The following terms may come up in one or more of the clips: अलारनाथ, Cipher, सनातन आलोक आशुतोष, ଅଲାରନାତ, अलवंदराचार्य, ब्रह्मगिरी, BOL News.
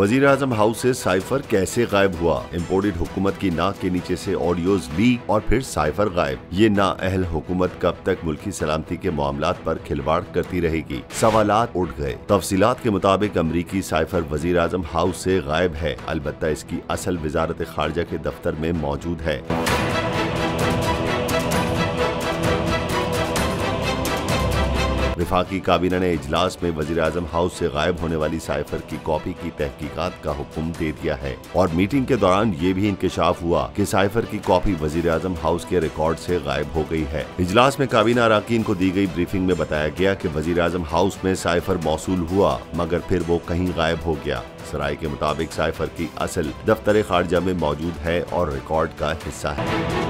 वजीर आजम हाउस से साइफर कैसे गायब हुआ, इम्पोर्टेड हुकूमत की नाक के नीचे से ऑडियोज लीक और फिर साइफर गायब। ये नाअहल हुकूमत कब तक मुल्की सलामती के मामलात पर खिलवाड़ करती रहेगी? सवालात उठ गए। तफसीलात के मुताबिक अमरीकी साइफर वजीर आजम हाउस से गायब है, अलबत्ता इसकी असल वजारत खारजा के दफ्तर में मौजूद है। वफाकी काबीना ने इजलास में वजीर आजम हाउस से गायब होने वाली साइफर की कॉपी की तहकीकात का हुक्म दे दिया है और मीटिंग के दौरान ये भी इंकशाफ हुआ कि साइफर की कॉपी वजीर आजम हाउस के रिकॉर्ड से गायब हो गई है। इजलास में काबीना अरकान को दी गई ब्रीफिंग में बताया गया कि वजीर आजम हाउस में साइफर मौसूल हुआ मगर फिर वो कहीं गायब हो गया। सराय के मुताबिक साइफर की असल दफ्तर खारजा में मौजूद है और रिकॉर्ड का हिस्सा है।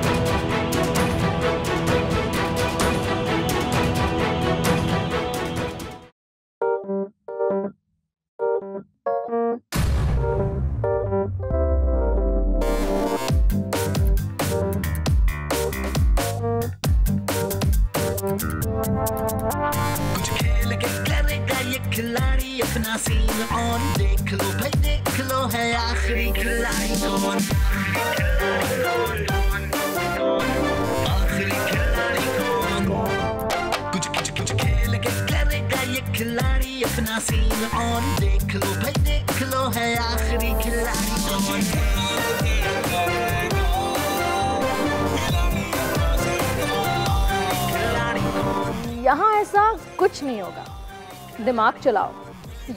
खिलाड़ी अपना सीन ऑन, देख लो भाई देख लो है आखिरी खिलाड़ी कौन, आखिरी खिलाड़ी कौन। कुछ कुछ कुछ खेल के करेगा ये खिलाड़ी अपना सीन ऑन, देख लो भाई देख लो है आखिरी खिलाड़ी कौन। यहाँ ऐसा कुछ नहीं होगा, दिमाग चलाओ,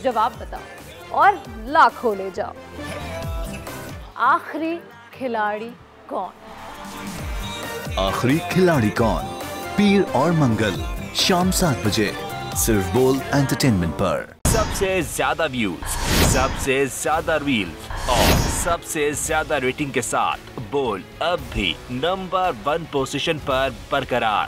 जवाब बताओ और लाखों ले जाओ। आखिरी खिलाड़ी कौन? आखिरी खिलाड़ी कौन? पीर और मंगल शाम 7 बजे सिर्फ बोल एंटरटेनमेंट पर। सबसे ज्यादा व्यूज, सबसे ज्यादा रील्स और सबसे ज्यादा रेटिंग के साथ बोल अब भी नंबर 1 पोजीशन पर बरकरार।